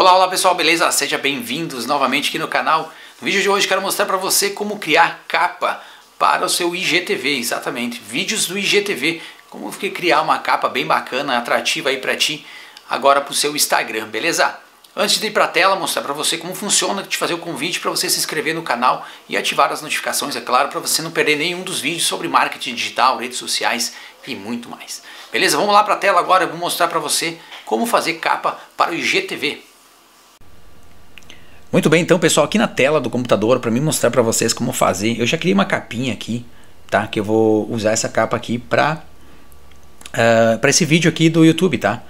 Olá, olá pessoal, beleza? Sejam bem-vindos novamente aqui no canal. No vídeo de hoje quero mostrar para você como criar capa para o seu IGTV, exatamente, vídeos do IGTV, como criar uma capa bem bacana, atrativa aí para ti, agora para o seu Instagram, beleza? Antes de ir para a tela, mostrar para você como funciona, te fazer o convite para você se inscrever no canal e ativar as notificações, é claro, para você não perder nenhum dos vídeos sobre marketing digital, redes sociais e muito mais. Beleza? Vamos lá para a tela agora, eu vou mostrar para você como fazer capa para o IGTV. Muito bem, então pessoal, aqui na tela do computador para mim mostrar para vocês como fazer, eu já criei uma capinha aqui, tá? Que eu vou usar essa capa aqui para esse vídeo aqui do YouTube, tá?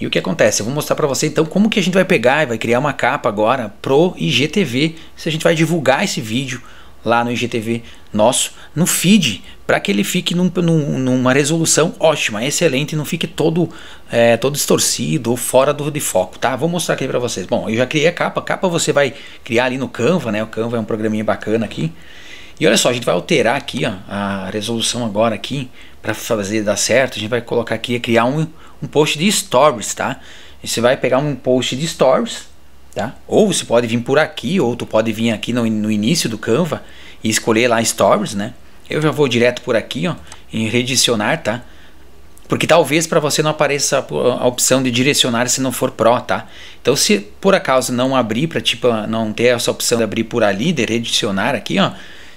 E o que acontece? Eu vou mostrar para você então como que a gente vai pegar e vai criar uma capa agora pro IGTV, se a gente vai divulgar esse vídeo lá no IGTV nosso, no feed, para que ele fique numa resolução ótima, excelente, não fique todo distorcido ou fora de foco, tá? Vou mostrar aqui para vocês. Bom, eu já criei a capa. A capa você vai criar ali no Canva, né? O Canva é um programinha bacana aqui. E olha só, a gente vai alterar aqui, ó, a resolução agora aqui, para fazer dar certo. A gente vai colocar aqui, criar um post de stories, tá? E você vai pegar um post de stories, tá? Ou você pode vir por aqui, ou tu pode vir aqui no início do Canva e escolher lá Stories, né? Eu já vou direto por aqui, ó, em redirecionar, tá? Porque talvez para você não apareça a opção de direcionar se não for Pro, tá? Então se por acaso não abrir, para tipo não ter essa opção de abrir por ali, de redirecionar aqui, ó,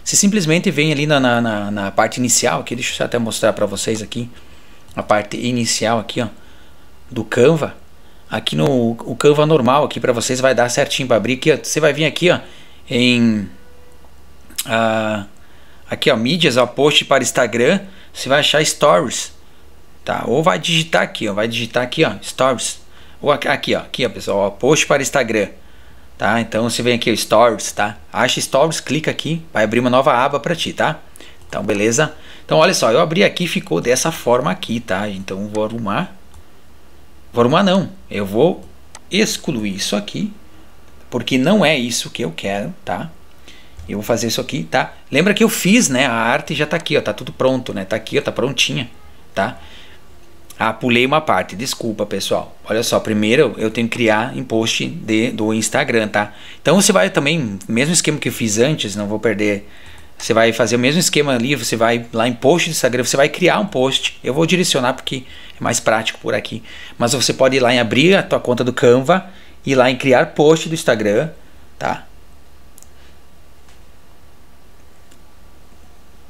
você simplesmente vem ali na parte inicial aqui, deixa eu até mostrar para vocês aqui, a parte inicial aqui, ó, do Canva. Aqui no o Canva normal aqui para vocês vai dar certinho para abrir aqui, ó, você vai vir aqui, ó, em aqui, ó, mídias, ó, post para Instagram, você vai achar Stories, tá? Ou vai digitar aqui, ó, Stories, ou aqui, ó, pessoal, ó, post para Instagram, tá? Então você vem aqui, ó, Stories, tá? Acha Stories, clica aqui, vai abrir uma nova aba para ti, tá? Então beleza? Então olha só, eu abri aqui, ficou dessa forma aqui, tá? Então vou arrumar. Vou arrumar não, eu vou excluir isso aqui, porque não é isso que eu quero, tá? Eu vou fazer isso aqui, tá? Lembra que eu fiz, né? A arte já tá aqui, ó, tá tudo pronto, né? Tá aqui, ó, tá prontinha, tá? Ah, pulei uma parte, desculpa, pessoal. Olha só, primeiro eu tenho que criar em post do Instagram, tá? Então você vai também, mesmo esquema que eu fiz antes, não vou perder. Você vai fazer o mesmo esquema ali, você vai lá em post do Instagram, você vai criar um post. Eu vou direcionar porque é mais prático por aqui. Mas você pode ir lá em abrir a tua conta do Canva e ir lá em criar post do Instagram, tá?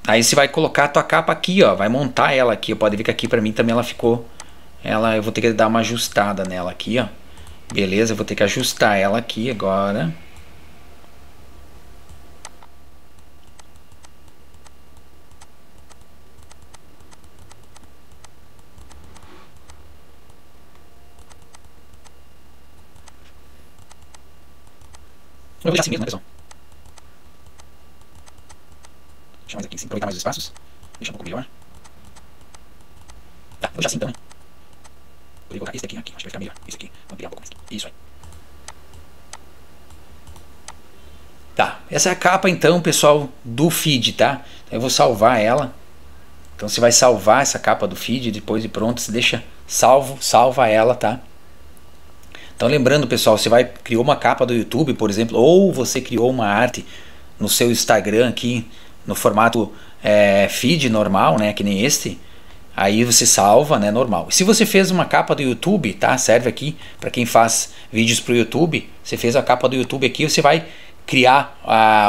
Aí você vai colocar a tua capa aqui, ó, vai montar ela aqui. Pode ver que aqui pra mim também ela ficou, eu vou ter que dar uma ajustada nela aqui, ó. Beleza, eu vou ter que ajustar ela aqui agora. Eu vou deixar assim mesmo, né, pessoal? Deixa mais aqui, assim, aproveitar mais os espaços. Deixa um pouco melhor. Tá, vou deixar assim então, né? Vou colocar esse aqui, acho que vai ficar melhor. Esse aqui, vou ampliar um pouco mais aqui. Isso aí. Tá, essa é a capa então, pessoal, do feed, tá? Eu vou salvar ela. Então você vai salvar essa capa do feed, depois de pronto, você deixa salvo, salva ela, tá? Então lembrando, pessoal, você criou uma capa do YouTube, por exemplo, ou você criou uma arte no seu Instagram aqui, no formato feed normal, né, que nem este, aí você salva, né, normal. Se você fez uma capa do YouTube, tá, serve aqui para quem faz vídeos para o YouTube, você fez a capa do YouTube aqui, você vai criar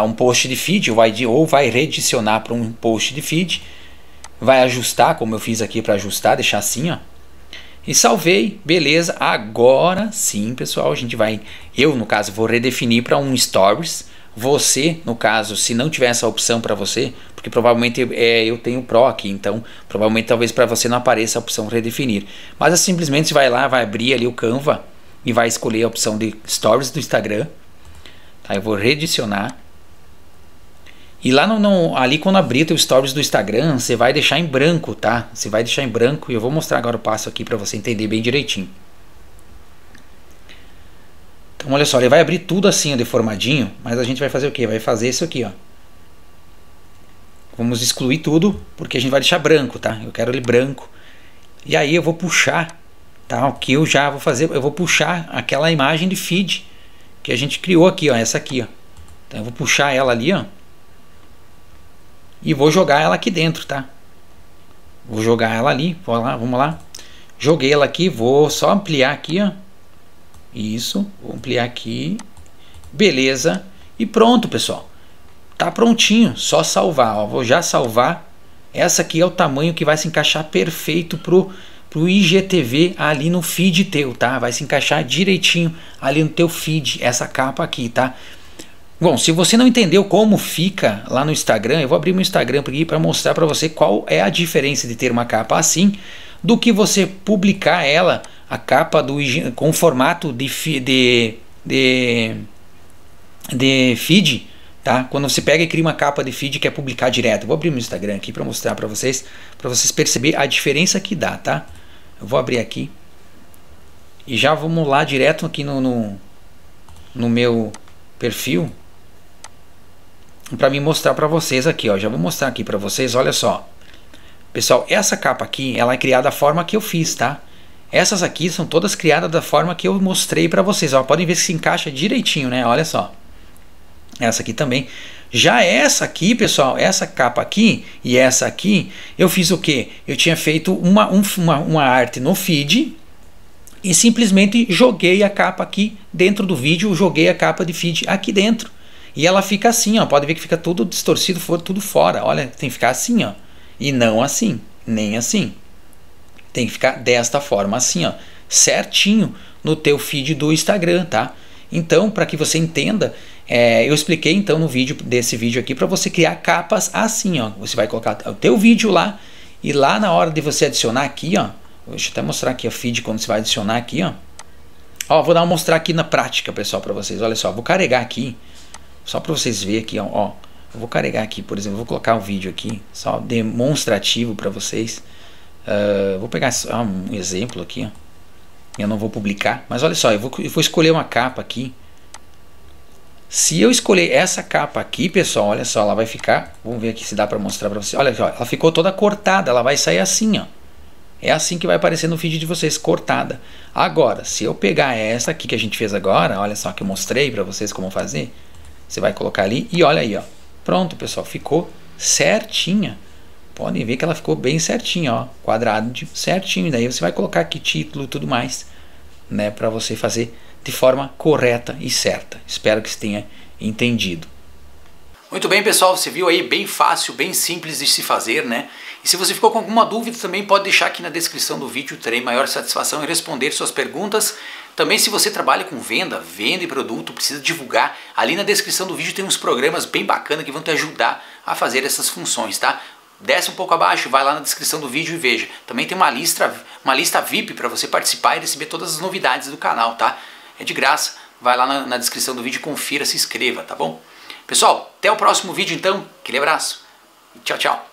um post de feed, ou vai redirecionar para um post de feed, vai ajustar, como eu fiz aqui para ajustar, deixar assim, ó. E salvei, beleza, agora sim, pessoal, a gente vai, eu no caso vou redefinir para um Stories, você no caso, se não tiver essa opção para você, porque provavelmente eu tenho Pro aqui, então provavelmente talvez para você não apareça a opção redefinir, mas simplesmente você vai lá, vai abrir ali o Canva e vai escolher a opção de Stories do Instagram, tá? Eu vou redicionar. E lá ali quando abrir o Stories do Instagram, você vai deixar em branco, tá? Você vai deixar em branco e eu vou mostrar agora o passo aqui para você entender bem direitinho. Então olha só, ele vai abrir tudo assim, ó, deformadinho, mas a gente vai fazer o quê? Vai fazer isso aqui, ó. Vamos excluir tudo, porque a gente vai deixar branco, tá? Eu quero ele branco. E aí eu vou puxar tal, que eu já vou fazer, eu vou puxar aquela imagem de feed que a gente criou aqui, ó, essa aqui, ó. Então eu vou puxar ela ali, ó, e vou jogar ela aqui dentro, tá? Vou jogar ela ali, vamos lá, joguei ela aqui, vou só ampliar aqui, ó, isso, vou ampliar aqui, beleza, e pronto, pessoal, tá prontinho, só salvar, ó, vou já salvar. Essa aqui é o tamanho que vai se encaixar perfeito pro IGTV ali no feed teu, tá? Vai se encaixar direitinho ali no teu feed, essa capa aqui, tá? Bom, se você não entendeu como fica lá no Instagram, eu vou abrir meu Instagram aqui para mostrar para você qual é a diferença de ter uma capa assim do que você publicar ela, a capa com formato de feed, tá? Quando você pega e cria uma capa de feed e quer publicar direto. Eu vou abrir meu Instagram aqui para mostrar para vocês perceberem a diferença que dá, tá? Eu vou abrir aqui e já vamos lá direto aqui no meu perfil, para me mostrar para vocês aqui, ó, já vou mostrar aqui para vocês, olha só, pessoal, essa capa aqui, ela é criada da forma que eu fiz, tá? Essas aqui são todas criadas da forma que eu mostrei para vocês, ó, podem ver que se encaixa direitinho, né? Olha só, essa aqui também, já essa aqui, pessoal, essa capa aqui e essa aqui, eu fiz o que? Eu tinha feito uma arte no feed e simplesmente joguei a capa aqui dentro do vídeo, joguei a capa de feed aqui dentro. E ela fica assim, ó, pode ver que fica tudo distorcido, tudo fora, olha, tem que ficar assim, ó, e não assim, nem assim, tem que ficar desta forma assim, ó, certinho no teu feed do Instagram, tá? Então, para que você entenda, eu expliquei então no vídeo, desse vídeo aqui, para você criar capas assim, ó, você vai colocar o teu vídeo lá, e lá na hora de você adicionar aqui, ó, deixa eu até mostrar aqui o feed quando você vai adicionar aqui, ó. Ó, vou mostrar aqui na prática, pessoal, para vocês, olha só, vou carregar aqui, só para vocês verem aqui, ó, eu vou carregar aqui, por exemplo, vou colocar um vídeo aqui, só demonstrativo para vocês, vou pegar um exemplo aqui, ó. Eu não vou publicar, mas olha só, eu vou escolher uma capa aqui. Se eu escolher essa capa aqui, pessoal, olha só, ela vai ficar, vamos ver aqui se dá para mostrar para vocês, olha aqui, ó, ela ficou toda cortada, ela vai sair assim, ó. É assim que vai aparecer no feed de vocês, cortada. Agora, se eu pegar essa aqui que a gente fez agora, olha só que eu mostrei para vocês como fazer, você vai colocar ali e olha aí, ó. Pronto, pessoal, ficou certinha. Podem ver que ela ficou bem certinha, ó, quadrado de certinho. Daí você vai colocar aqui título e tudo mais, né, para você fazer de forma correta e certa. Espero que você tenha entendido. Muito bem, pessoal, você viu aí, bem fácil, bem simples de se fazer, né? E se você ficou com alguma dúvida também pode deixar aqui na descrição do vídeo, terei maior satisfação em responder suas perguntas. Também se você trabalha com venda e produto, precisa divulgar, ali na descrição do vídeo tem uns programas bem bacanas que vão te ajudar a fazer essas funções, tá? Desce um pouco abaixo, vai lá na descrição do vídeo e veja. Também tem uma lista VIP para você participar e receber todas as novidades do canal, tá? É de graça, vai lá na descrição do vídeo, confira, se inscreva, tá bom? Pessoal, até o próximo vídeo então, aquele abraço, tchau, tchau!